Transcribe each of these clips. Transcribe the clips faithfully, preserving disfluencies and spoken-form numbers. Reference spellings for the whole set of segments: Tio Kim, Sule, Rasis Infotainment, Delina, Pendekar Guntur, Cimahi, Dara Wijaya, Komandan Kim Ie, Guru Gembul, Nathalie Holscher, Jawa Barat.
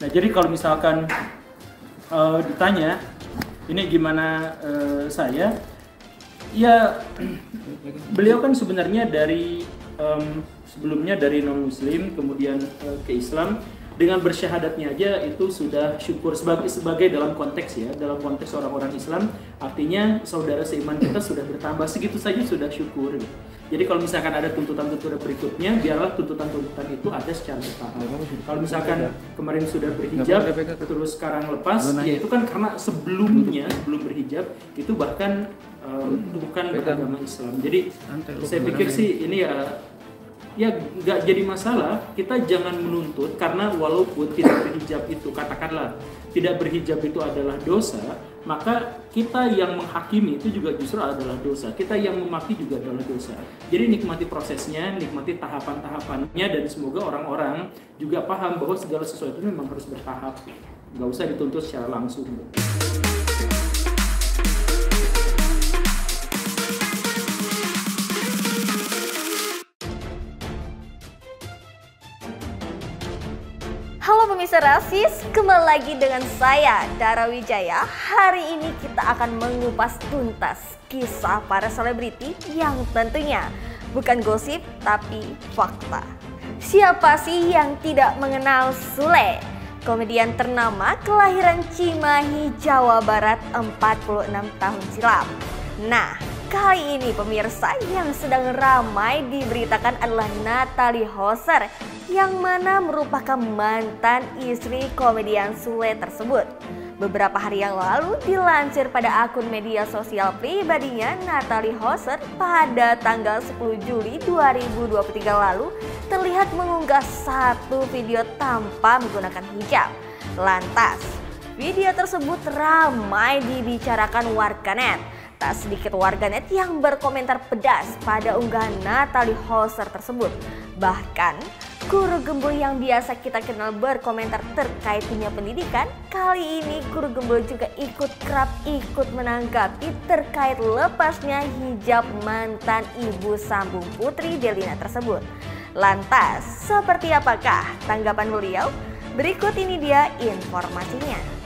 Nah, jadi kalau misalkan uh, ditanya, ini gimana uh, saya, ya beliau kan sebenarnya dari um, sebelumnya dari non-muslim, kemudian uh, ke Islam, dengan bersyahadatnya aja itu sudah syukur sebagai, sebagai dalam konteks ya, dalam konteks orang-orang Islam, artinya saudara seiman kita sudah bertambah, segitu saja sudah syukur. Jadi kalau misalkan ada tuntutan-tuntutan berikutnya, biarlah tuntutan-tuntutan itu ada secara bertahap. Kalau misalkan kemarin sudah berhijab, terus sekarang lepas, ya itu kan karena sebelumnya, sebelum berhijab, itu bahkan um, bukan beragama Islam. Jadi saya pikir sih ini ya, ya nggak jadi masalah, kita jangan menuntut, karena walaupun tidak berhijab itu, katakanlah, tidak berhijab itu adalah dosa, maka kita yang menghakimi itu juga justru adalah dosa, kita yang memaki juga adalah dosa. Jadi nikmati prosesnya, nikmati tahapan-tahapannya, dan semoga orang-orang juga paham bahwa segala sesuatu memang harus bertahap, nggak usah dituntut secara langsung. Halo pemirsa Rasis, kembali lagi dengan saya Dara Wijaya. Hari ini kita akan mengupas tuntas kisah para selebriti yang tentunya bukan gosip tapi fakta. Siapa sih yang tidak mengenal Sule? Komedian ternama kelahiran Cimahi, Jawa Barat empat puluh enam tahun silam. Nah, kali ini pemirsa yang sedang ramai diberitakan adalah Nathalie Holscher, yang mana merupakan mantan istri komedian Sule tersebut. Beberapa hari yang lalu dilansir pada akun media sosial pribadinya, Nathalie Holscher pada tanggal sepuluh Juli dua ribu dua puluh tiga lalu terlihat mengunggah satu video tanpa menggunakan hijab. Lantas, video tersebut ramai dibicarakan warganet. Tak sedikit warganet yang berkomentar pedas pada unggahan Nathalie Holscher tersebut. Bahkan, Guru Gembul yang biasa kita kenal berkomentar terkait dunia pendidikan, kali ini Guru Gembul juga ikut kerap ikut menanggapi terkait lepasnya hijab mantan ibu sambung putri Delina tersebut. Lantas, seperti apakah tanggapan beliau? Berikut ini dia informasinya.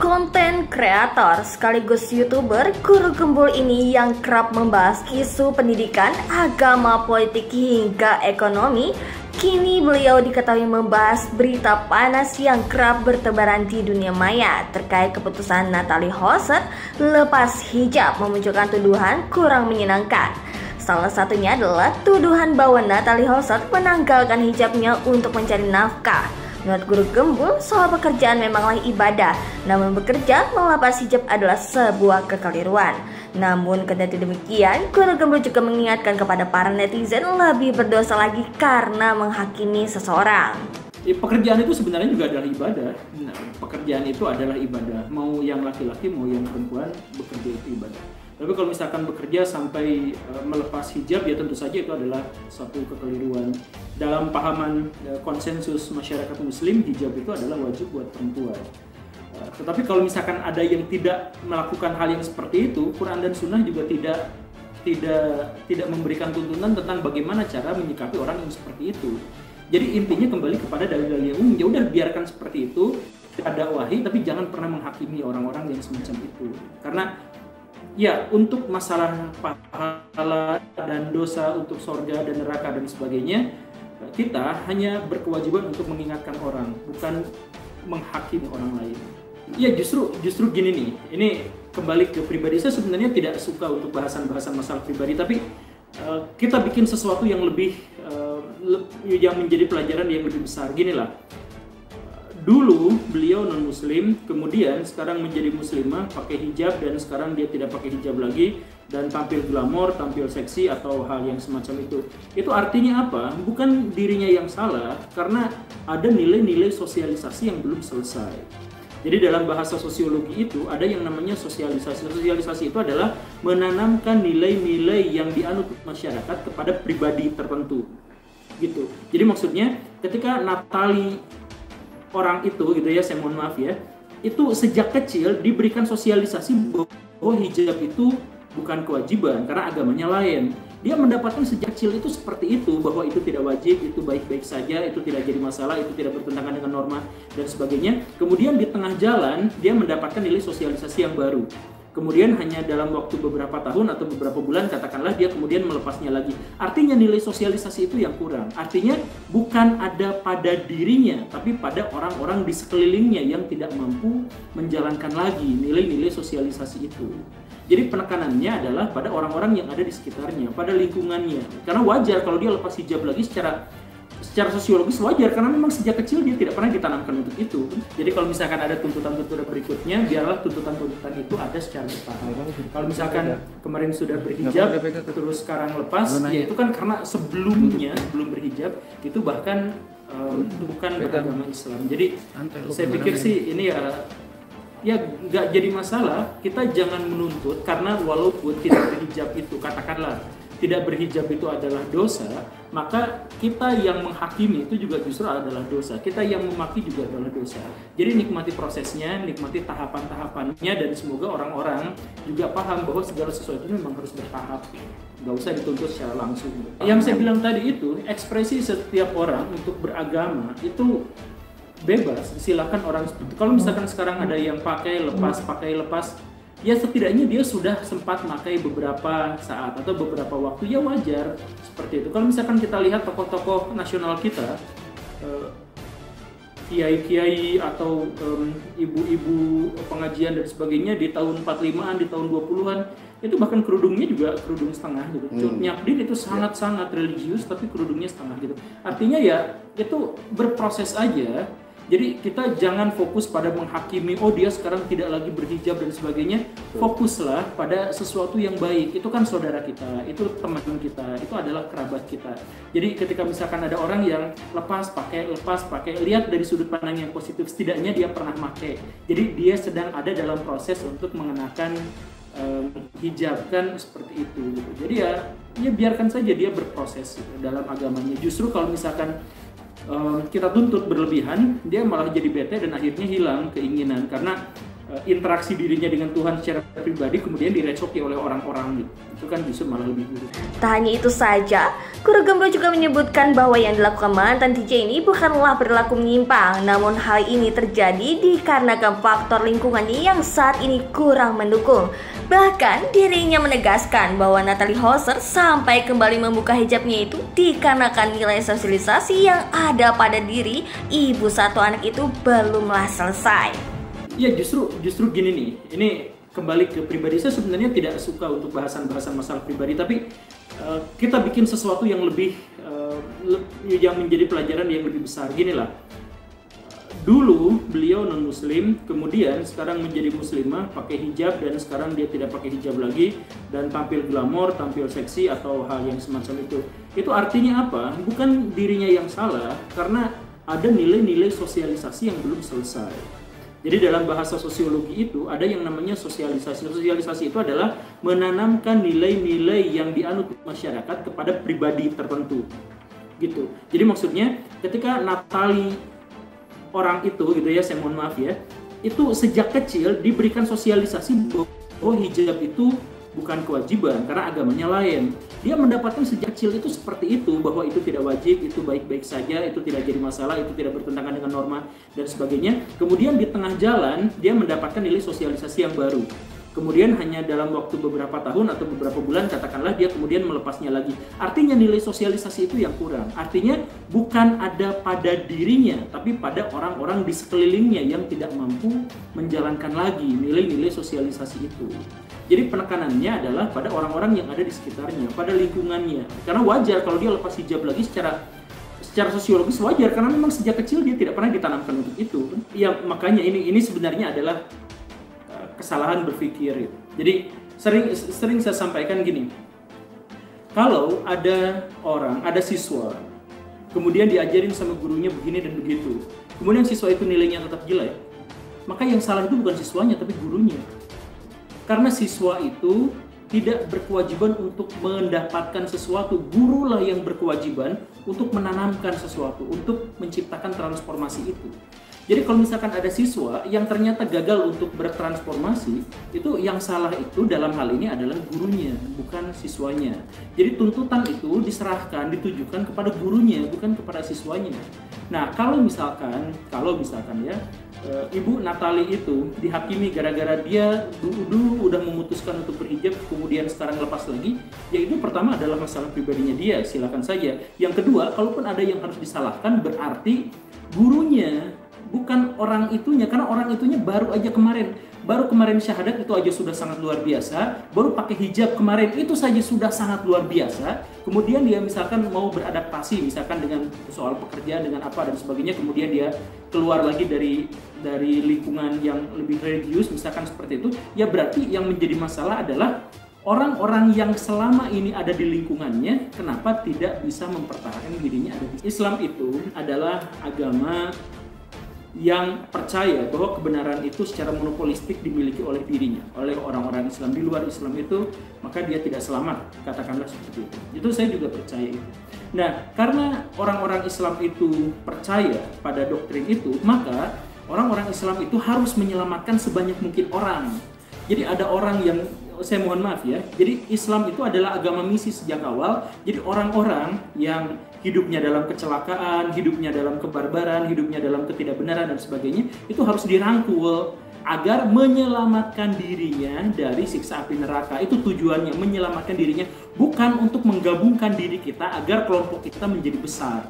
Konten kreator sekaligus youtuber Guru Gembul ini yang kerap membahas isu pendidikan, agama, politik hingga ekonomi, kini beliau diketahui membahas berita panas yang kerap bertebaran di dunia maya terkait keputusan Nathalie Holscher lepas hijab, memunculkan tuduhan kurang menyenangkan. Salah satunya adalah tuduhan bahwa Nathalie Holscher menanggalkan hijabnya untuk mencari nafkah. Menurut Guru Gembul, soal pekerjaan memanglah ibadah, namun bekerja melepas hijab adalah sebuah kekeliruan. Namun kendati demikian, Guru Gembul juga mengingatkan kepada para netizen lebih berdosa lagi karena menghakimi seseorang. Pekerjaan itu sebenarnya juga adalah ibadah. Nah, pekerjaan itu adalah ibadah. Mau yang laki-laki, mau yang perempuan, bekerja itu ibadah. Tapi kalau misalkan bekerja sampai uh, melepas hijab, ya tentu saja itu adalah satu kekeliruan. Dalam pahaman uh, konsensus masyarakat muslim, hijab itu adalah wajib buat perempuan. Uh, tetapi kalau misalkan ada yang tidak melakukan hal yang seperti itu, Quran dan Sunnah juga tidak tidak tidak memberikan tuntunan tentang bagaimana cara menyikapi orang yang seperti itu. Jadi intinya kembali kepada dalil-dalil yang umum, ya udah biarkan seperti itu, ada wahi, tapi jangan pernah menghakimi orang-orang yang semacam itu. Karena ya, untuk masalah pahala dan dosa, untuk sorga dan neraka dan sebagainya, kita hanya berkewajiban untuk mengingatkan orang, bukan menghakimi orang lain. Ya justru justru gini nih, ini kembali ke pribadi. Saya sebenarnya tidak suka untuk bahasan-bahasan masalah pribadi, tapi uh, kita bikin sesuatu yang lebih, uh, le yang menjadi pelajaran yang lebih besar. Ginilah. Dulu beliau non-muslim, kemudian sekarang menjadi muslimah, pakai hijab, dan sekarang dia tidak pakai hijab lagi, dan tampil glamor, tampil seksi, atau hal yang semacam itu. Itu artinya apa? Bukan dirinya yang salah, karena ada nilai-nilai sosialisasi yang belum selesai. Jadi dalam bahasa sosiologi itu ada yang namanya sosialisasi. Sosialisasi itu adalah menanamkan nilai-nilai yang dianut masyarakat kepada pribadi tertentu. Gitu. Jadi maksudnya ketika Nathalie orang itu gitu ya, saya mohon maaf ya, itu sejak kecil diberikan sosialisasi bahwa hijab itu bukan kewajiban karena agamanya lain. Dia mendapatkan sejak kecil itu seperti itu, bahwa itu tidak wajib, itu baik-baik saja, itu tidak jadi masalah, itu tidak bertentangan dengan norma, dan sebagainya. Kemudian di tengah jalan, dia mendapatkan nilai sosialisasi yang baru. Kemudian hanya dalam waktu beberapa tahun atau beberapa bulan, katakanlah dia kemudian melepasnya lagi. Artinya nilai sosialisasi itu yang kurang. Artinya bukan ada pada dirinya, tapi pada orang-orang di sekelilingnya yang tidak mampu menjalankan lagi nilai-nilai sosialisasi itu. Jadi penekanannya adalah pada orang-orang yang ada di sekitarnya, pada lingkungannya. Karena wajar kalau dia lepas hijab lagi secara... Secara sosiologis wajar, karena memang sejak kecil dia tidak pernah ditanamkan untuk itu. Jadi kalau misalkan ada tuntutan-tuntutan berikutnya, biarlah tuntutan-tuntutan itu ada secara bertahap. Kalau misalkan kemarin sudah berhijab, terus sekarang lepas, ya itu kan karena sebelumnya, sebelum berhijab, itu bahkan uh, bukan beragama Islam. Jadi saya pikir sih ini ya, ya nggak jadi masalah, kita jangan menuntut, karena walaupun tidak berhijab itu, katakanlah, tidak berhijab itu adalah dosa, maka kita yang menghakimi itu juga justru adalah dosa. Kita yang memaki juga adalah dosa. Jadi nikmati prosesnya, nikmati tahapan-tahapannya, dan semoga orang-orang juga paham bahwa segala sesuatu memang harus bertahap. Nggak usah dituntut secara langsung. Yang saya bilang tadi itu, ekspresi setiap orang untuk beragama itu bebas. Silakan orang, kalau misalkan sekarang ada yang pakai lepas, pakai lepas, ya setidaknya dia sudah sempat memakai beberapa saat atau beberapa waktu, ya wajar seperti itu. Kalau misalkan kita lihat tokoh-tokoh nasional kita, kiai-kiai eh, atau ibu-ibu eh, pengajian dan sebagainya di tahun empat puluh limaan, di tahun dua puluhan, itu bahkan kerudungnya juga kerudung setengah gitu. Hmm. Nyakdin itu sangat-sangat religius, tapi kerudungnya setengah gitu. Artinya ya itu berproses aja. Jadi kita jangan fokus pada menghakimi, oh dia sekarang tidak lagi berhijab dan sebagainya. Fokuslah pada sesuatu yang baik. Itu kan saudara kita, itu teman kita, itu adalah kerabat kita. Jadi ketika misalkan ada orang yang lepas, pakai, lepas, pakai, lihat dari sudut pandang yang positif, setidaknya dia pernah pakai. Jadi dia sedang ada dalam proses untuk mengenakan um, hijab, kan seperti itu. Jadi ya, ya biarkan saja dia berproses dalam agamanya. Justru kalau misalkan kita tuntut berlebihan, dia malah jadi bete dan akhirnya hilang keinginan, karena interaksi dirinya dengan Tuhan secara pribadi kemudian direcoki oleh orang-orang gitu. Itu kan justru malah lebih buruk. Tak hanya itu saja, Guru Gembul juga menyebutkan bahwa yang dilakukan mantan D J ini bukanlah perilaku menyimpang, namun hal ini terjadi dikarenakan faktor lingkungannya yang saat ini kurang mendukung. Bahkan dirinya menegaskan bahwa Nathalie Holscher sampai kembali membuka hijabnya itu dikarenakan nilai sosialisasi yang ada pada diri ibu satu anak itu belumlah selesai. Ya justru justru gini nih, ini kembali ke pribadi. Saya sebenarnya tidak suka untuk bahasan-bahasan masalah pribadi, tapi uh, kita bikin sesuatu yang lebih, uh, le yang menjadi pelajaran yang lebih besar. Gini lah, dulu beliau non-muslim, kemudian sekarang menjadi muslimah, pakai hijab, dan sekarang dia tidak pakai hijab lagi, dan tampil glamor, tampil seksi, atau hal yang semacam itu. Itu artinya apa? Bukan dirinya yang salah, karena ada nilai-nilai sosialisasi yang belum selesai. Jadi dalam bahasa sosiologi itu ada yang namanya sosialisasi. Sosialisasi itu adalah menanamkan nilai-nilai yang dianut masyarakat kepada pribadi tertentu, gitu. Jadi maksudnya ketika Nathalie orang itu, gitu ya, saya mohon maaf ya, itu sejak kecil diberikan sosialisasi bahwa hijab itu bukan kewajiban karena agamanya lain. Dia mendapatkan sejak kecil itu seperti itu, bahwa itu tidak wajib, itu baik-baik saja, itu tidak jadi masalah, itu tidak bertentangan dengan norma, dan sebagainya. Kemudian di tengah jalan dia mendapatkan nilai sosialisasi yang baru. Kemudian hanya dalam waktu beberapa tahun atau beberapa bulan, katakanlah dia kemudian melepasnya lagi. Artinya nilai sosialisasi itu yang kurang. Artinya bukan ada pada dirinya, tapi pada orang-orang di sekelilingnya yang tidak mampu menjalankan lagi nilai-nilai sosialisasi itu. Jadi penekanannya adalah pada orang-orang yang ada di sekitarnya, pada lingkungannya. Karena wajar kalau dia lepas hijab lagi secara secara sosiologis wajar, karena memang sejak kecil dia tidak pernah ditanamkan untuk itu. Ya makanya ini ini sebenarnya adalah kesalahan berpikir. Jadi sering sering saya sampaikan gini, kalau ada orang, ada siswa, kemudian diajarin sama gurunya begini dan begitu, kemudian siswa itu nilainya tetap jelek, maka yang salah itu bukan siswanya tapi gurunya, karena siswa itu tidak berkewajiban untuk mendapatkan sesuatu. Gurulah yang berkewajiban untuk menanamkan sesuatu, untuk menciptakan transformasi itu. Jadi kalau misalkan ada siswa yang ternyata gagal untuk bertransformasi, itu yang salah itu dalam hal ini adalah gurunya, bukan siswanya. Jadi tuntutan itu diserahkan, ditujukan kepada gurunya, bukan kepada siswanya. Nah, kalau misalkan, kalau misalkan ya, Ibu Nathalie itu dihakimi gara-gara dia dulu udah memutuskan untuk berhijab, kemudian sekarang lepas lagi, yaitu pertama adalah masalah pribadinya dia, silakan saja. Yang kedua, kalaupun ada yang harus disalahkan, berarti gurunya, bukan orang itunya, karena orang itunya baru aja kemarin, baru kemarin syahadat itu aja sudah sangat luar biasa, baru pakai hijab kemarin itu saja sudah sangat luar biasa, kemudian dia misalkan mau beradaptasi misalkan dengan soal pekerjaan, dengan apa dan sebagainya, kemudian dia keluar lagi dari dari lingkungan yang lebih religius misalkan seperti itu, ya berarti yang menjadi masalah adalah orang-orang yang selama ini ada di lingkungannya, kenapa tidak bisa mempertahankan dirinya ada di Islam. Itu adalah agama yang percaya bahwa kebenaran itu secara monopolistik dimiliki oleh dirinya, oleh orang-orang Islam. Di luar Islam itu, maka dia tidak selamat, katakanlah seperti itu. Itu saya juga percaya itu. Nah, karena orang-orang Islam itu percaya pada doktrin itu, maka orang-orang Islam itu harus menyelamatkan sebanyak mungkin orang. Jadi ada orang yang, saya mohon maaf ya, jadi Islam itu adalah agama misi sejak awal. Jadi orang-orang yang hidupnya dalam kecelakaan, hidupnya dalam kebarbaran, hidupnya dalam ketidakbenaran dan sebagainya, itu harus dirangkul agar menyelamatkan dirinya dari siksa api neraka. Itu tujuannya, menyelamatkan dirinya, bukan untuk menggabungkan diri kita agar kelompok kita menjadi besar.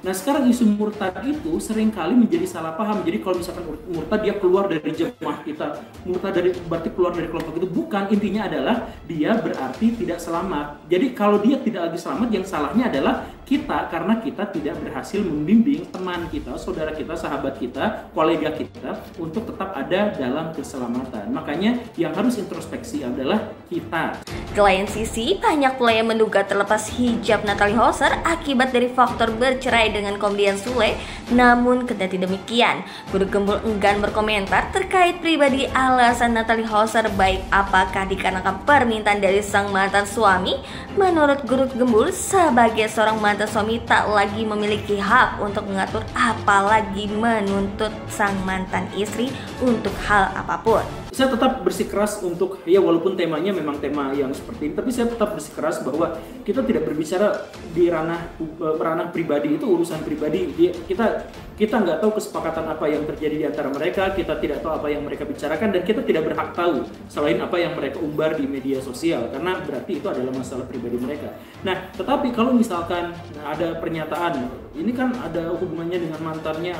Nah, sekarang isu murtad itu seringkali menjadi salah paham. Jadi kalau misalkan murtad dia keluar dari jemaah kita, murtad dari, berarti keluar dari kelompok itu. Bukan, intinya adalah dia berarti tidak selamat. Jadi kalau dia tidak lagi selamat, yang salahnya adalah kita, karena kita tidak berhasil membimbing teman kita, saudara kita, sahabat kita, kolega kita untuk tetap ada dalam keselamatan. Makanya yang harus introspeksi adalah kita. Ke lain sisi, banyak pula yang menduga terlepas hijab Nathalie Holscher akibat dari faktor bercerai dengan komedian Sule. Namun kendati demikian, Guru Gembul enggan berkomentar terkait pribadi alasan Nathalie Holscher, baik apakah dikarenakan permintaan dari sang mantan suami. Menurut Guru Gembul, sebagai seorang mantan suami tak lagi memiliki hak untuk mengatur apalagi menuntut sang mantan istri untuk hal apapun. Saya tetap bersikeras untuk, ya walaupun temanya memang tema yang seperti ini, tapi saya tetap bersikeras bahwa kita tidak berbicara di ranah ranah pribadi, itu urusan pribadi. Kita kita nggak tahu kesepakatan apa yang terjadi di antara mereka, kita tidak tahu apa yang mereka bicarakan, dan kita tidak berhak tahu selain apa yang mereka umbar di media sosial, karena berarti itu adalah masalah pribadi mereka. Nah, tetapi kalau misalkan ada pernyataan, ini kan ada hubungannya dengan mantannya,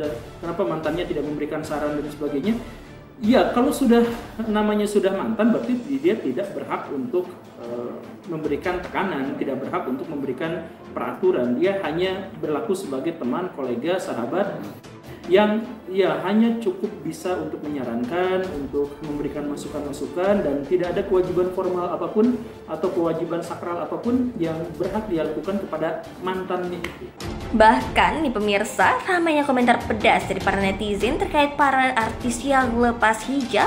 dan kenapa mantannya tidak memberikan saran dan sebagainya. Ya, kalau sudah namanya sudah mantan, berarti dia tidak berhak untuk e, memberikan tekanan, tidak berhak untuk memberikan peraturan. Dia hanya berlaku sebagai teman, kolega, sahabat yang ya hanya cukup bisa untuk menyarankan, untuk memberikan masukan-masukan, dan tidak ada kewajiban formal apapun atau kewajiban sakral apapun yang berhak dia lakukan kepada mantannya itu. Bahkan nih pemirsa, ramainya komentar pedas dari para netizen terkait para artis yang lepas hijab.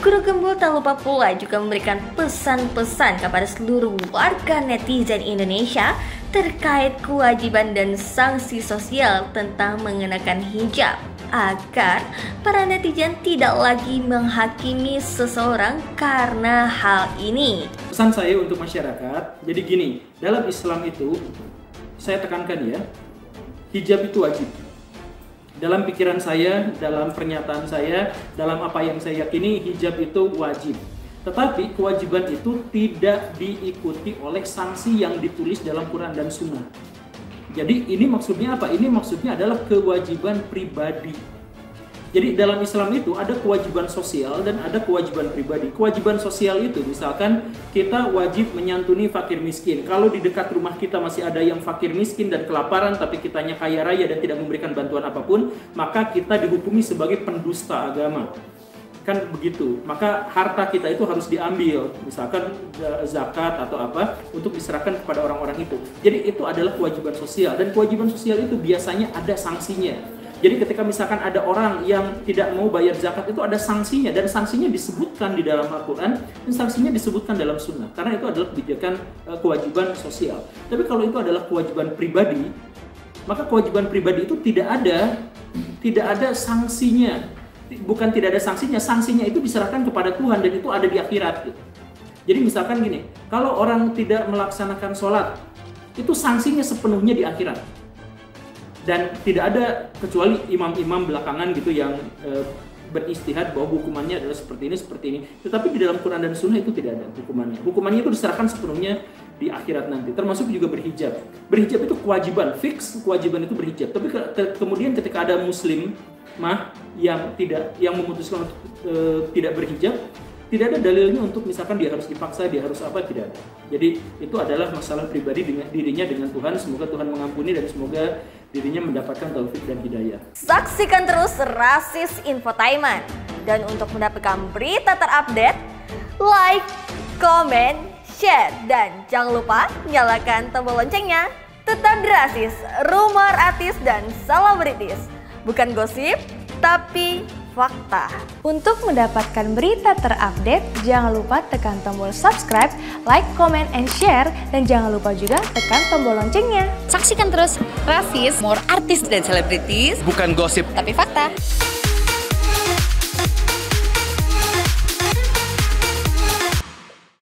Guru Gembul tak lupa pula juga memberikan pesan-pesan kepada seluruh warga netizen Indonesia terkait kewajiban dan sanksi sosial tentang mengenakan hijab, agar para netizen tidak lagi menghakimi seseorang karena hal ini. Pesan saya untuk masyarakat, jadi gini, dalam Islam itu saya tekankan ya, hijab itu wajib. Dalam pikiran saya, dalam pernyataan saya, dalam apa yang saya yakini, hijab itu wajib. Tetapi kewajiban itu tidak diikuti oleh sanksi yang ditulis dalam Quran dan Sunnah. Jadi ini maksudnya apa? Ini maksudnya adalah kewajiban pribadi. Jadi dalam Islam itu ada kewajiban sosial dan ada kewajiban pribadi. Kewajiban sosial itu misalkan kita wajib menyantuni fakir miskin. Kalau di dekat rumah kita masih ada yang fakir miskin dan kelaparan, tapi kitanya kaya raya dan tidak memberikan bantuan apapun, maka kita dihukumi sebagai pendusta agama. Kan begitu. Maka harta kita itu harus diambil, misalkan zakat atau apa, untuk diserahkan kepada orang-orang itu. Jadi itu adalah kewajiban sosial, dan kewajiban sosial itu biasanya ada sanksinya. Jadi ketika misalkan ada orang yang tidak mau bayar zakat, itu ada sanksinya, dan sanksinya disebutkan di dalam Al-Quran, dan sanksinya disebutkan dalam Sunnah, karena itu adalah kebijakan kewajiban sosial. Tapi kalau itu adalah kewajiban pribadi, maka kewajiban pribadi itu tidak ada tidak ada sanksinya. Bukan tidak ada sanksinya, sanksinya itu diserahkan kepada Tuhan dan itu ada di akhirat. Jadi misalkan gini, kalau orang tidak melaksanakan sholat, itu sanksinya sepenuhnya di akhirat. Dan tidak ada kecuali imam-imam belakangan gitu yang e, beristihad bahwa hukumannya adalah seperti ini, seperti ini. Tetapi di dalam Quran dan Sunnah itu tidak ada hukumannya. Hukumannya itu diserahkan sepenuhnya di akhirat nanti. Termasuk juga berhijab. Berhijab itu kewajiban, fix kewajiban itu berhijab. Tapi ke ke kemudian ketika ada muslim mah yang tidak yang memutuskan untuk e, tidak berhijab, tidak ada dalilnya untuk misalkan dia harus dipaksa, dia harus apa, tidak ada. Jadi itu adalah masalah pribadi dengan dirinya dengan Tuhan. Semoga Tuhan mengampuni dan semoga dirinya mendapatkan taufik dan hidayah. Saksikan terus Rasis Infotainment. Dan untuk mendapatkan berita terupdate, like, comment, share, dan jangan lupa nyalakan tombol loncengnya. Tetap di Rasis, rumor artis dan selebritis. Bukan gosip, tapi fakta. Untuk mendapatkan berita terupdate, jangan lupa tekan tombol subscribe, like, comment, and share, dan jangan lupa juga tekan tombol loncengnya. Saksikan terus Rasis, more artis dan selebritis, bukan gosip, tapi fakta.